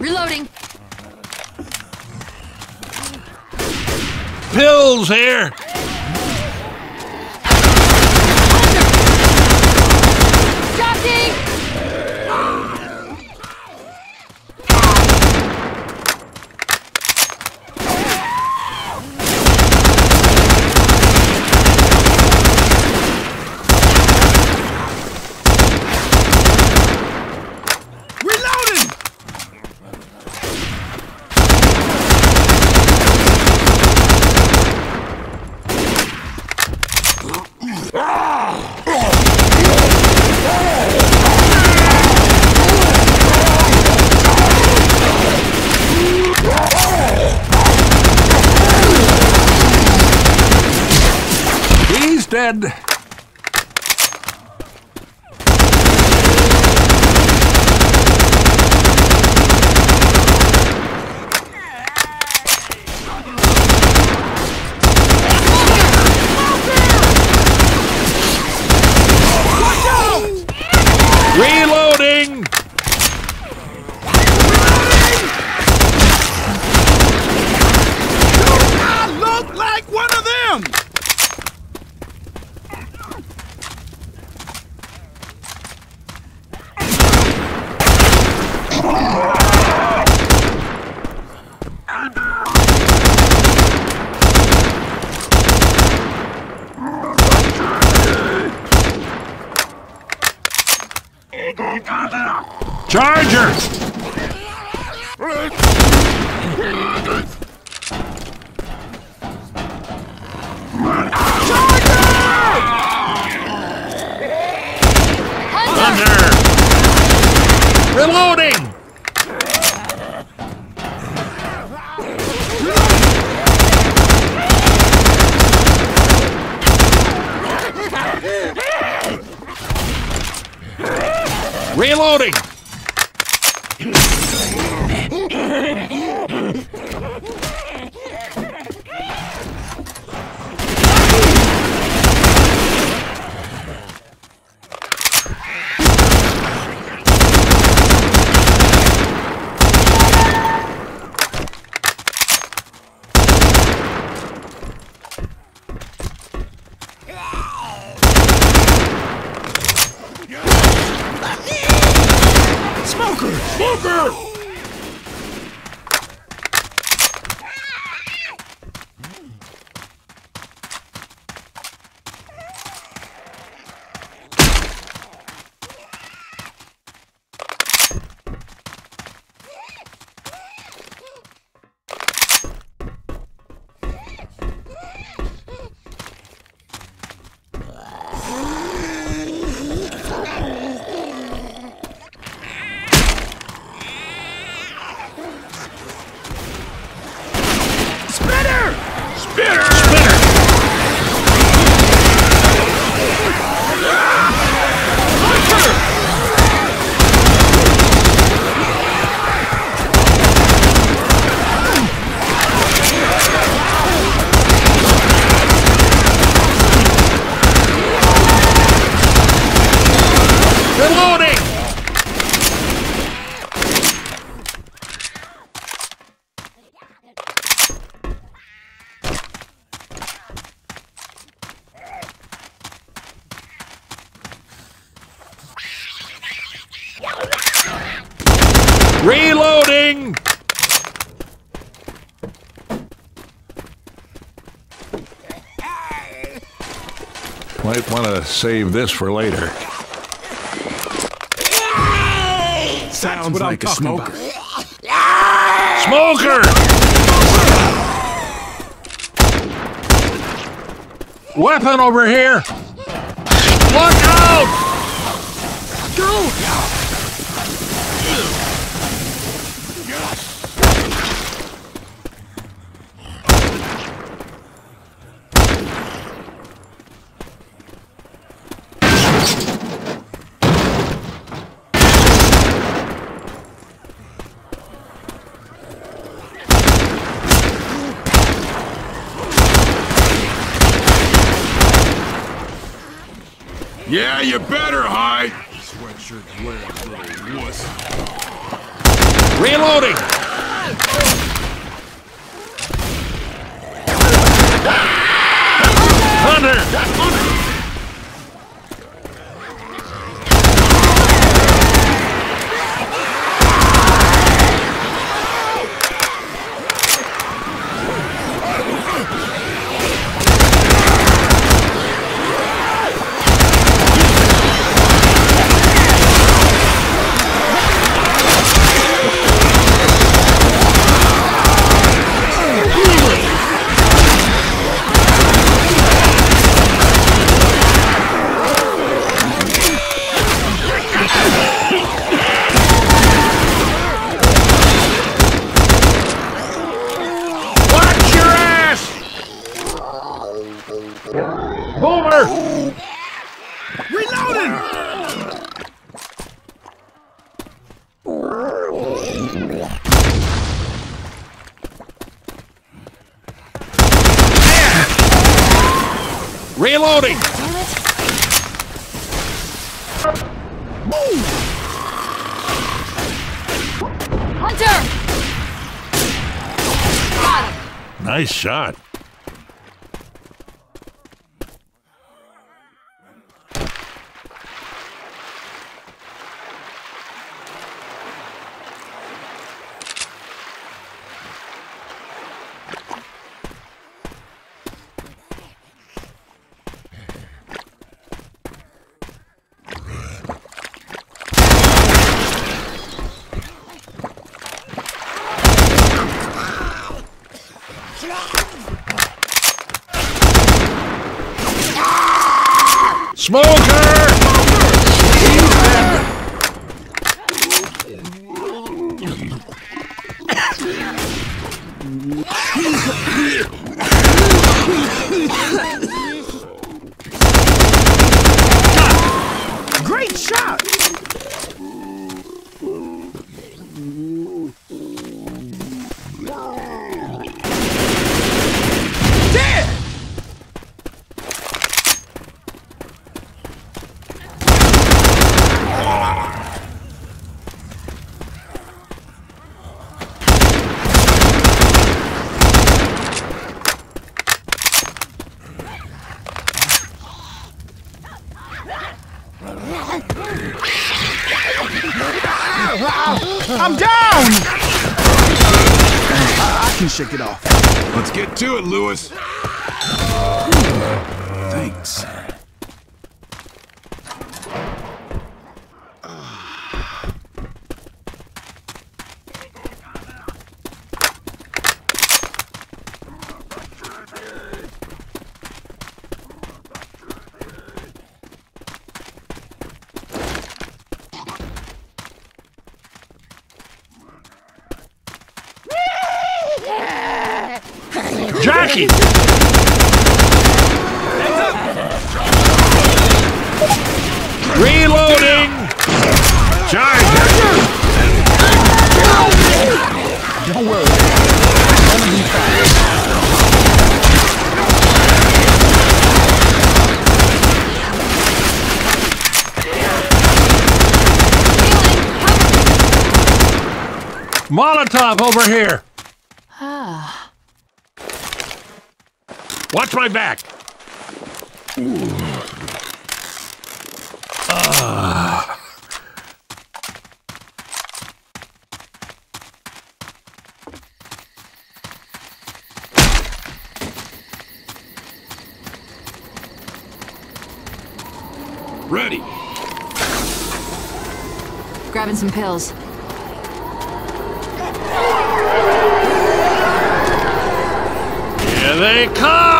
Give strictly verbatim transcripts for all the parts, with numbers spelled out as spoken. Reloading. Pills here. Dead. Reloading. I look like one of them. Charger! Thunder! Reloading! Reloading! Smoker! Reloading! Might want to save this for later. Sounds That's what like I'm a smoker. About. Smoker! Weapon over here! Look out! Go! Yeah, you better hide! Sweatshirt's wearing a little wuss. Reloading! Hunter! Boomer! Reloading! Reloading! Move! Hunter! Nice shot. Smoker! Great shot! I'm down! I can shake it off. Let's get to it, Lewis. Thanks. Jockey! Reloading! Charger! Don't worry. Molotov over here! Ah. Watch my back! Uh. Ready! Grabbing some pills. Here they come!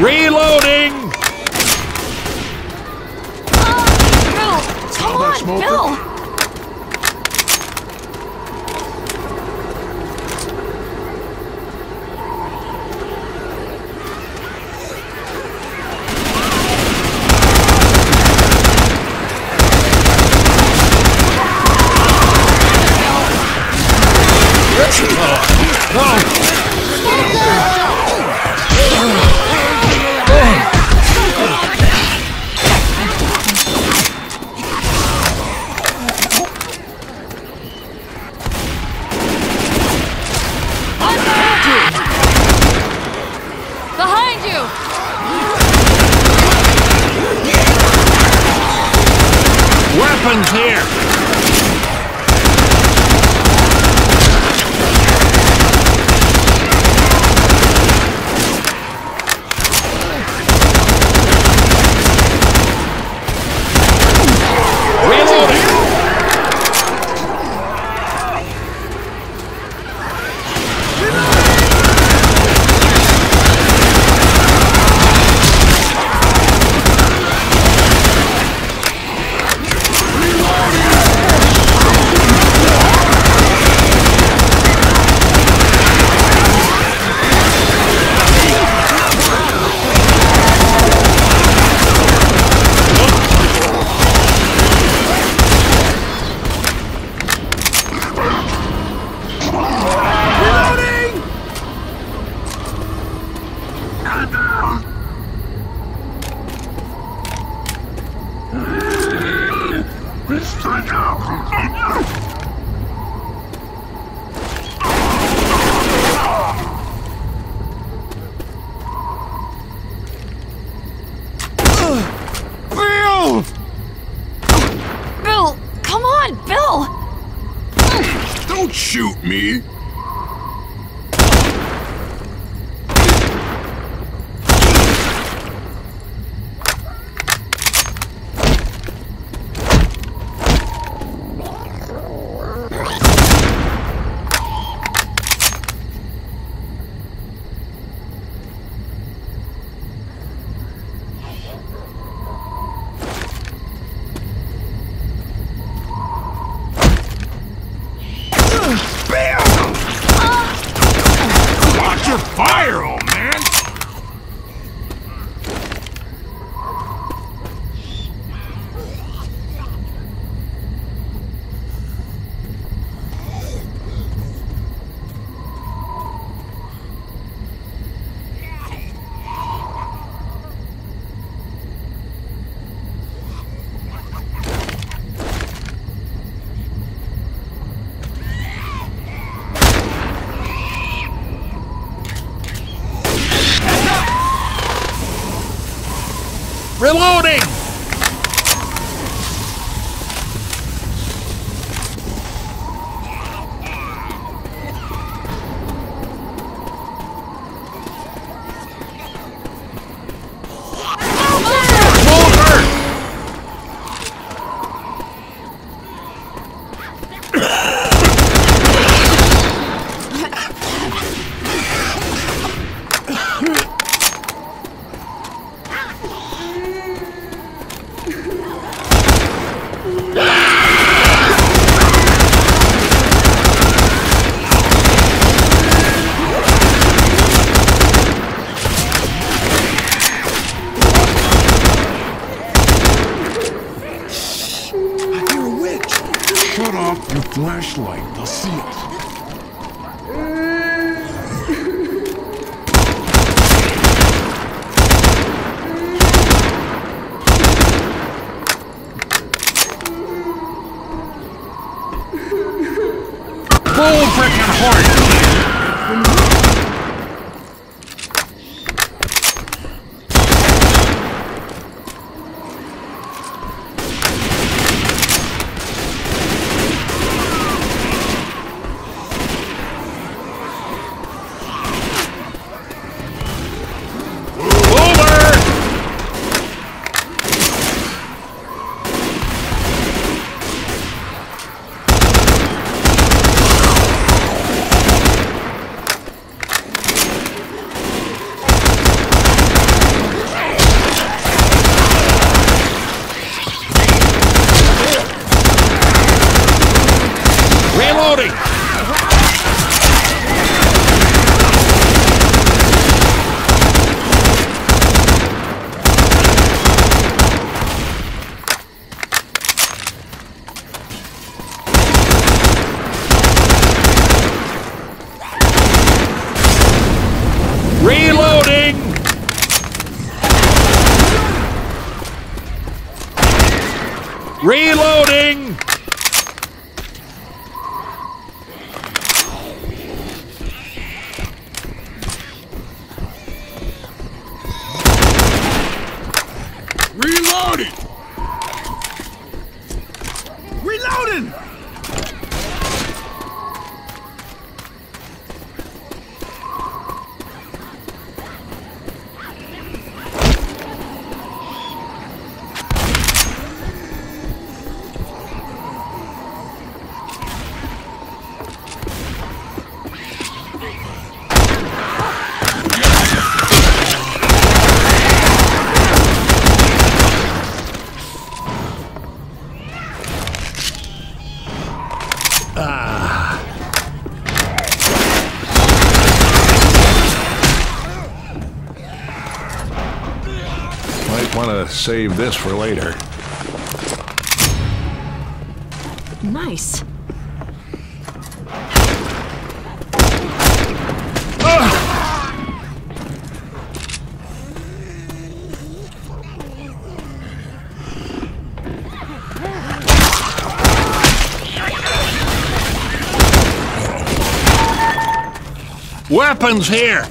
Reloading! Oh, come on, Bill! weapons here! Shoot me! Reloading! Shut off your flashlight, they'll see it. Bull frickin' horse! Reloading! Reloaded! in! Want to save this for later. Nice. Ah! Weapons here.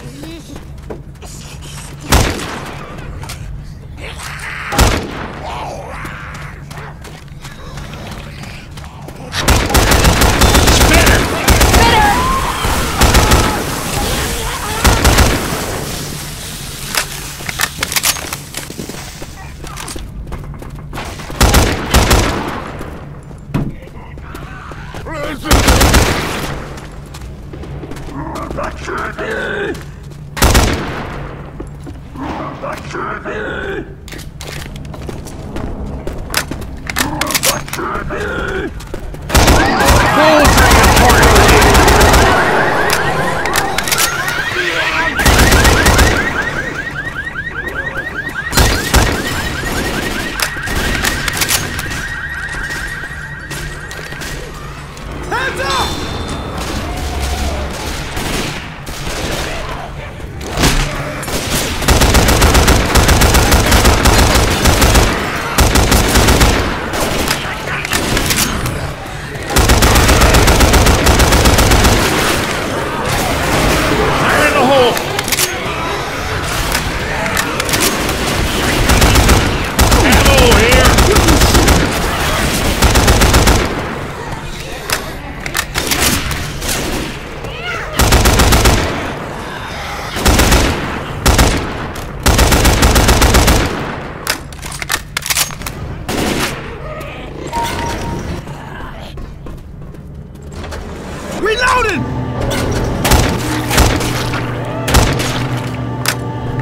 Reloaded!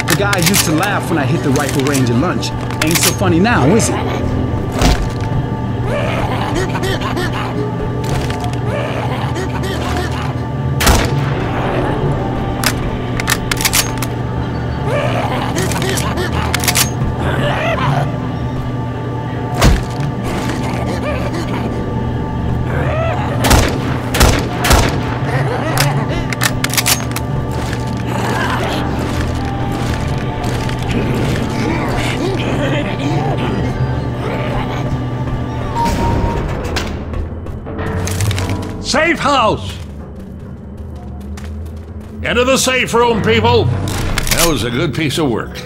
The guy used to laugh when I hit the rifle range at lunch. Ain't so funny now, is it? Safe house! Enter the safe room, people! That was a good piece of work.